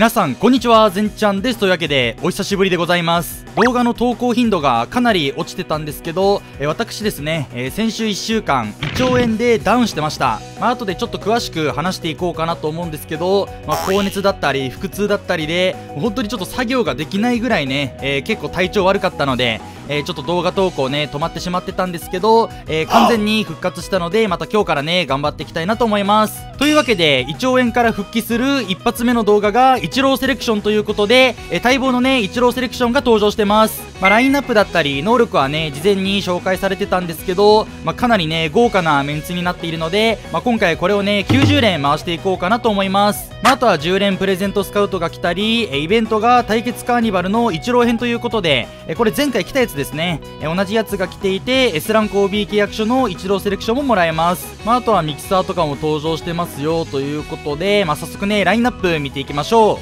皆さんこんにちは、ぜんちゃんです。というわけでお久しぶりでございます。動画の投稿頻度がかなり落ちてたんですけど、私ですね、先週1週間胃腸炎でダウンしてました。後でちょっと詳しく話していこうかなと思うんですけど、高熱だったり腹痛だったりで本当にちょっと作業ができないぐらいね、結構体調悪かったので、ちょっと動画投稿ね止まってしまってたんですけど、完全に復活したので、また今日からね頑張っていきたいなと思います。というわけで胃腸炎から復帰する一発目の動画がイチローセレクションということで、待望のねイチローセレクションが登場してます。ラインナップだったり能力はね事前に紹介されてたんですけど、かなりね豪華なメンツになっているので、今回これをね90連回していこうかなと思います。あとは10連プレゼントスカウトが来たり、イベントが対決カーニバルのイチロー編ということで、これ前回来たやつですね、同じやつが来ていて S ランク OB 契約書のイチローセレクションももらえます。あとはミキサーとかも登場してますよということで、早速ねラインナップ見ていきましょう。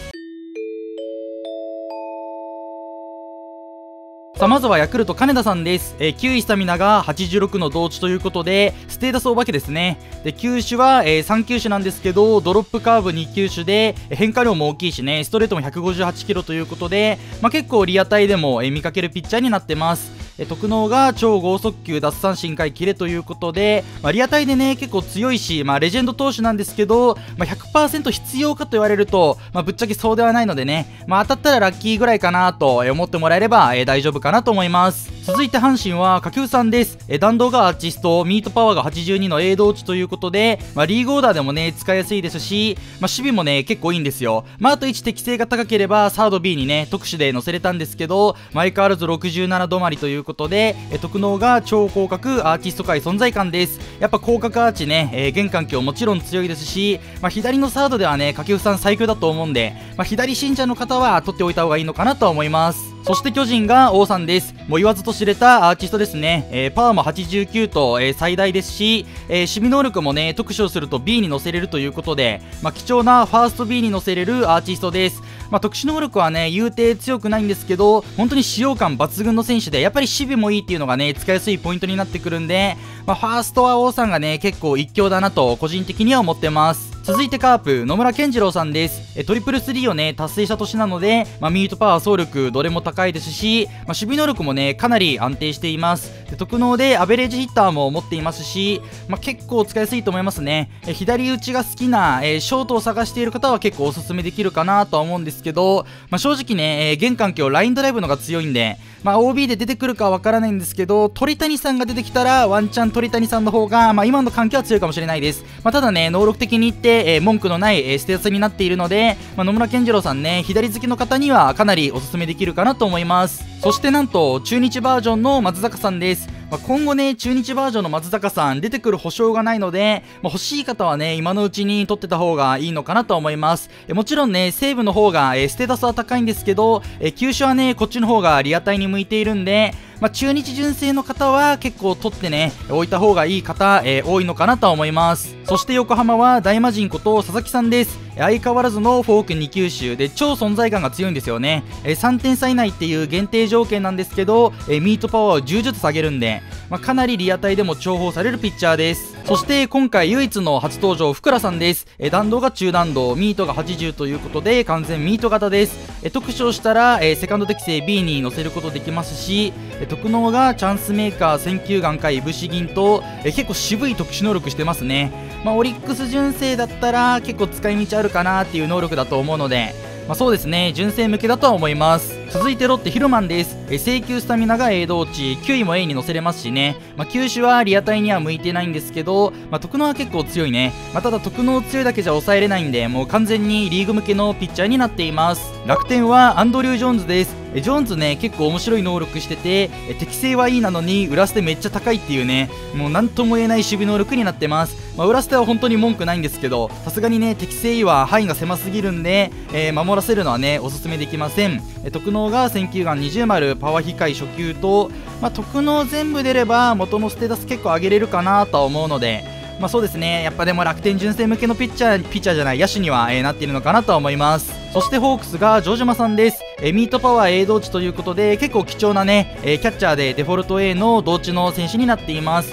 さあまずはヤクルト金田さんです。9位スタミナが86の同値ということでステータスお化けですね。で球種は、3球種なんですけど、ドロップカーブ2球種で変化量も大きいしね、ストレートも158キロということで、結構リアタイでも、見かけるピッチャーになってます。特能が超剛速球奪三振回キレということで、リアタイでね結構強いし、レジェンド投手なんですけど、100% 必要かと言われると、ぶっちゃけそうではないのでね、当たったらラッキーぐらいかなと思ってもらえれば、大丈夫かなと思います。続いて阪神は下級さんです。弾道がアーチスト、ミートパワーが82の A 同値ということで、リーグオーダーでもね使いやすいですし、守備もね結構いいんですよ。あと1適性が高ければサード B にね特殊で乗せれたんですけど、相変わらず67止まりということで、特能が超広角アーティスト界存在感です。やっぱ広角アーチね、現環境もちろん強いですし、左のサードではね掛布さん最強だと思うんで、左信者の方は取っておいた方がいいのかなとは思います。そして巨人が王さんです。もう言わずと知れたアーティストですね。パワーも89と、最大ですし、守備能力もね特殊をすると B に乗せれるということで、貴重なファースト B に乗せれるアーティストです。特殊能力はね言うて強くないんですけど、本当に使用感抜群の選手で、やっぱり守備もいいっていうのがね使いやすいポイントになってくるんで、ファーストは王さんがね結構一強だなと個人的には思ってます。続いてカープ野村健次郎さんです。トリプル3をね達成した年なので、ミートパワー走力どれも高いですし、守備能力もねかなり安定しています。特能でアベレージヒッターも持っていますし、結構使いやすいと思いますね。左打ちが好きな、ショートを探している方は結構おすすめできるかなとは思うんですけど、正直ね、現環境ラインドライブのが強いんで、OB で出てくるかはわからないんですけど、鳥谷さんが出てきたらワンチャン鳥谷さんの方が、今の環境は強いかもしれないです。ただね能力的に言って文句のないステータスになっているので、野村健次郎さんね左好きの方にはかなりおすすめできるかなと思います。そしてなんと中日バージョンの松坂さんです。今後ね中日バージョンの松坂さん出てくる保証がないので、欲しい方はね今のうちに取ってた方がいいのかなと思います。もちろんね西武の方がステータスは高いんですけど、球種はねこっちの方がリアタイに向いているんで、中日純正の方は結構取ってね置いた方がいい方、多いのかなと思います。そして横浜は大魔神こと佐々木さんです。相変わらずのフォーク2球種で超存在感が強いんですよね。3点差以内っていう限定条件なんですけど、ミートパワーを10と下げるんで、かなりリアタイでも重宝されるピッチャーです。そして今回唯一の初登場ふくらさんです。弾道が中弾道、ミートが80ということで完全ミート型です。特徴したら、セカンド適性 B に乗せることできますし、特能がチャンスメーカー選球眼かいぶし銀と、結構渋い特殊能力してますね。オリックス純正だったら結構使い道あるかなっていう能力だと思うので、そうですね純正向けだとは思います。続いてロッテヒルマンです。制球スタミナが A 同値、球威も A に乗せれますしね、球種はリアタイには向いてないんですけど、特能は結構強いね。ただ特能強いだけじゃ抑えれないんで、もう完全にリーグ向けのピッチャーになっています。楽天はアンドリュー・ジョーンズです。ジョーンズね結構面白い能力してて、適性はいいなのに裏捨てめっちゃ高いっていうね、もう何とも言えない守備能力になってます。裏捨ては本当に文句ないんですけど、さすがにね適性は範囲が狭すぎるんで、守らせるのはねおすすめできません。特能が選球眼20丸、パワー控え初級と、特能全部出れば元のステータス結構上げれるかなとは思うので、そうですねやっぱでも楽天純正向けのピッチャーじゃない野手には、なっているのかなとは思います。そしてホークスが城島さんです。ミートパワー A 同値ということで結構貴重なね、キャッチャーでデフォルト A の同値の選手になっています。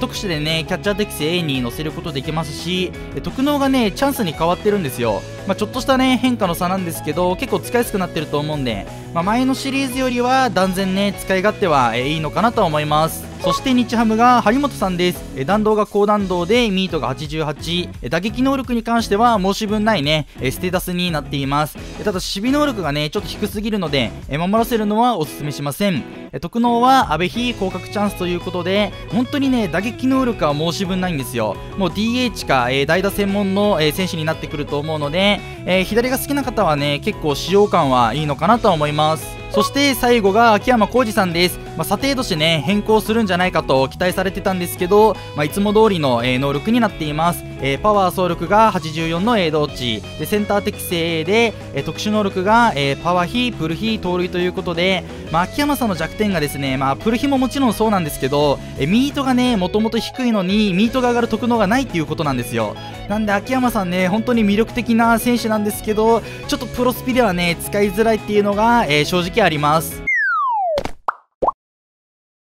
特殊でね、キャッチャー適性に乗せることできますし、特能がね、チャンスに変わってるんですよ。まあ、ちょっとしたね、変化の差なんですけど、結構使いやすくなってると思うんで、まあ、前のシリーズよりは断然ね、使い勝手はいいのかなとは思います。そして日ハムが張本さんです。弾道が高弾道でミートが88、打撃能力に関しては申し分ないねステータスになっています。ただ守備能力がねちょっと低すぎるので守らせるのはおすすめしません。特能は阿部比広角チャンスということで、本当にね打撃能力は申し分ないんですよ。もう DH か代打専門の選手になってくると思うので、左が好きな方はね結構使用感はいいのかなとは思います。そして最後が秋山浩二さんです。まあ、査定としてね変更するんじゃないかと期待されてたんですけど、まあ、いつも通りの能力になっています。パワー総力が84の A 同値で、センター適性 A で特殊能力がパワー比プル比盗塁ということで、まあ、秋山さんの弱点がですね、まあ、プル比ももちろんそうなんですけど、ミートがねもともと低いのにミートが上がる特能がないっていうことなんですよ。なんで秋山さんね本当に魅力的な選手なんですけど、ちょっとプロスピではね使いづらいっていうのが正直あります。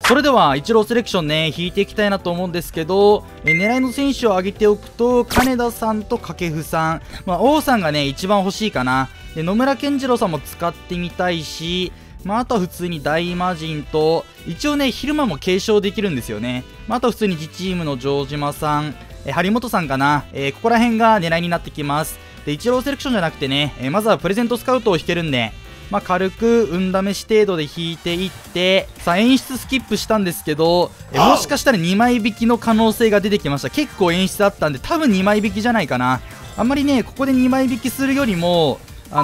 それではイチローセレクションね引いていきたいなと思うんですけど、狙いの選手を挙げておくと金田さんと掛布さん、まあ、王さんがね一番欲しいかな。で野村健次郎さんも使ってみたいし、まあ、あとは普通に大魔神と一応ね昼間も継承できるんですよね。まあ、あとは普通に自チームの城島さん、張本さんかな、ここら辺が狙いになってきます。でイチローセレクションじゃなくてね、まずはプレゼントスカウトを引けるんで、まあ、軽く運試し程度で引いていって、さあ演出スキップしたんですけど、もしかしたら2枚引きの可能性が出てきました。結構演出あったんで多分2枚引きじゃないかな。あんまりねここで2枚引きするよりも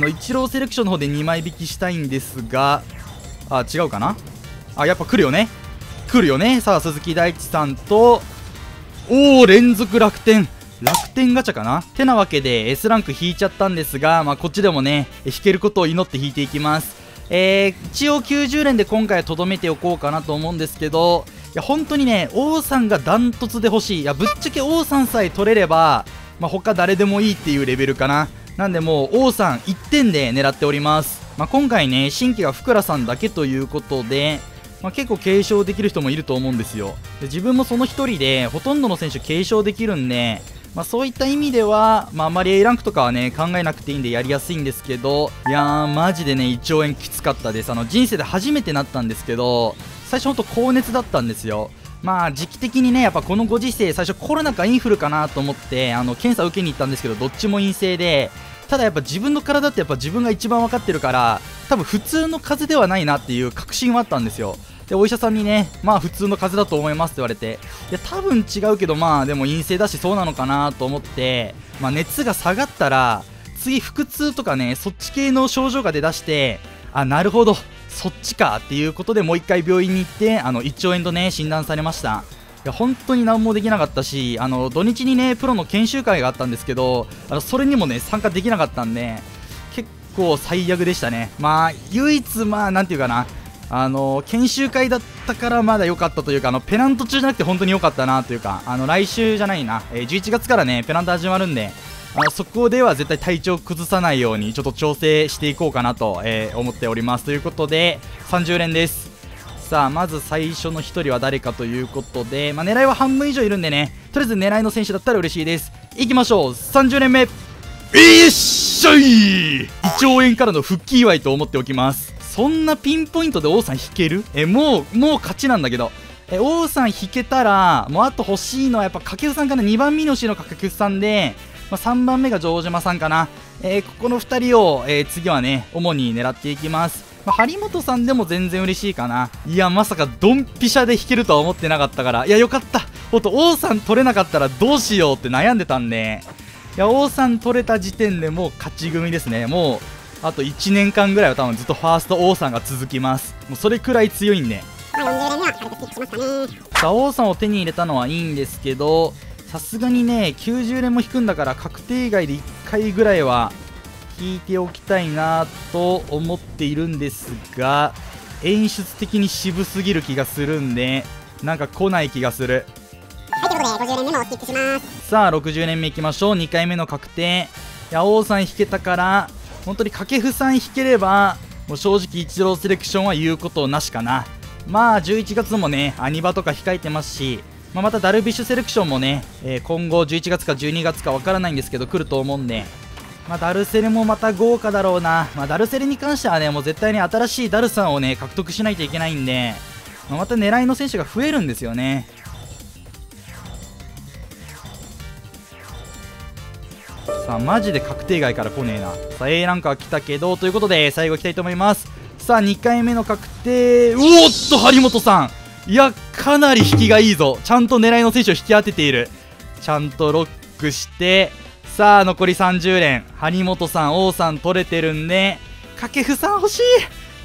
イチローセレクションの方で2枚引きしたいんですが、あ違うかな、あやっぱ来るよね来るよね。さあ鈴木大地さんと、おお連続楽天ガチャかな。てなわけで S ランク引いちゃったんですが、まあ、こっちでもね引けることを祈って引いていきます。一応90連で今回はとどめておこうかなと思うんですけど、いや本当にね王さんがダントツで欲しい。いやぶっちゃけ王さんさえ取れれば、まあ、他誰でもいいっていうレベルかな。なんでもう王さん1点で狙っております。まあ、今回ね新規が福良さんだけということで、まあ、結構継承できる人もいると思うんですよ。で自分もその1人でほとんどの選手継承できるんで、まあ、そういった意味では、まあ、あまり A ランクとかはね考えなくていいんでやりやすいんですけど、いやーマジでね胃腸炎きつかったです。人生で初めてなったんですけど、最初ほんと高熱だったんですよ。まあ時期的にねやっぱこのご時世、最初コロナかインフルかなと思って検査受けに行ったんですけど、どっちも陰性で、ただやっぱ自分の体ってやっぱ自分が一番分かってるから、多分普通の風邪ではないなっていう確信はあったんですよ。でお医者さんにね、まあ普通の風邪だと思いますって言われて、いや多分違うけど、まあでも陰性だしそうなのかなと思って、まあ、熱が下がったら次腹痛とかねそっち系の症状が出だして、あなるほどそっちかっていうことで、もう一回病院に行って胃腸炎とね診断されました。いや本当に何もできなかったし、土日にねプロの研修会があったんですけど、それにもね参加できなかったんで結構最悪でしたね。まあ唯一まあなんていうかな、研修会だったからまだ良かったというか、ペナント中じゃなくて本当に良かったなというか、来週じゃないな、11月からねペナント始まるんで、そこでは絶対体調崩さないようにちょっと調整していこうかなと、思っております。ということで30連です。さあまず最初の1人は誰かということで、まあ、狙いは半分以上いるんでね、とりあえず狙いの選手だったら嬉しいです。いきましょう30連目、よっしゃい、胃腸炎からの復帰祝いと思っておきます。そんなピンポイントで王さん引ける？もう勝ちなんだけど、王さん引けたらもうあと欲しいのはやっぱ掛布さんかな。2番目の C の掛布さんで、まあ、3番目が城島さんかな。ここの2人を、次はね主に狙っていきます。まあ、張本さんでも全然嬉しいかな。いやまさかドンピシャで引けるとは思ってなかったから、いやよかった。おっと王さん取れなかったらどうしようって悩んでたんで、いや王さん取れた時点でもう勝ち組ですね。もうあと1年間ぐらいは多分ずっとファースト王さんが続きます。もうそれくらい強いんで、さあ王さんを手に入れたのはいいんですけど、さすがにね90連も引くんだから確定外で1回ぐらいは引いておきたいなと思っているんですが、演出的に渋すぎる気がするんでなんか来ない気がする。さあ60連目いきましょう。2回目の確定、いや王さん引けたから本当に掛布さん引ければもう正直イチローセレクションは言うことなしかな。まあ11月もねアニバとか控えてますし、またダルビッシュセレクションもね、今後11月か12月かわからないんですけど来ると思うんで、ダルセレもまた豪華だろうな。ダルセレに関してはね、もう絶対に新しいダルさんをね獲得しないといけないんで、また狙いの選手が増えるんですよね。さあマジで確定外から来ねえな。さあ A ランクは来たけどということで最後いきたいと思います。さあ2回目の確定、うおっと張本さん、いやかなり引きがいいぞ。ちゃんと狙いの選手を引き当てている。ちゃんとロックして、さあ残り30連、張本さん王さん取れてるんで掛布さん欲しい。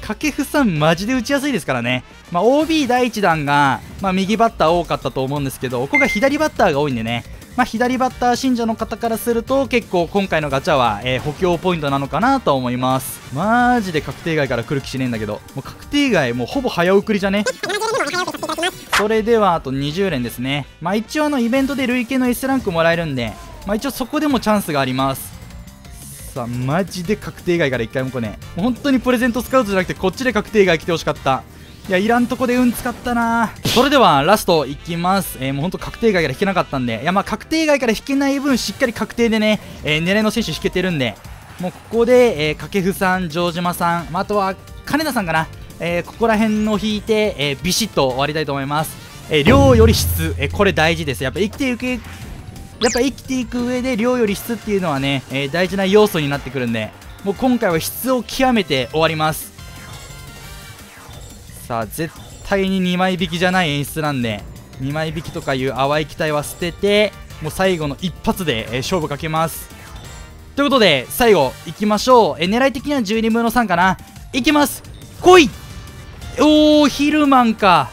掛布さんマジで打ちやすいですからね。OB 第1弾が、右バッター多かったと思うんですけど、ここが左バッターが多いんでね、左バッター信者の方からすると結構今回のガチャは、補強ポイントなのかなと思います。マジで確定外から来る気しねえんだけど、もう確定外もうほぼ早送りじゃね。それではあと20連ですね。一応イベントで累計の S ランクもらえるんで、一応そこでもチャンスがあります。さあマジで確定外から1回も来ねえ。本当にプレゼントスカウトじゃなくてこっちで確定外来てほしかった。いや、いらんとこで運使ったな。それではラストいきます。もうほんと確定外から引けなかったんで、いや確定外から引けない分、しっかり確定でね、狙いの選手引けてるんで、もうここで、掛布さん、城島さん、あとは金田さんかな、ここら辺を引いて、ビシッと終わりたいと思います。量より質、これ大事です。やっぱ生きていく上で量より質っていうのはね、大事な要素になってくるんで、もう今回は質を極めて終わります。さあ絶対に2枚引きじゃない演出なんで、2枚引きとかいう淡い期待は捨てて、もう最後の一発で勝負かけます。ということで最後いきましょう。狙い的には12分の3かな。いきます、来い。おおヒルマンか。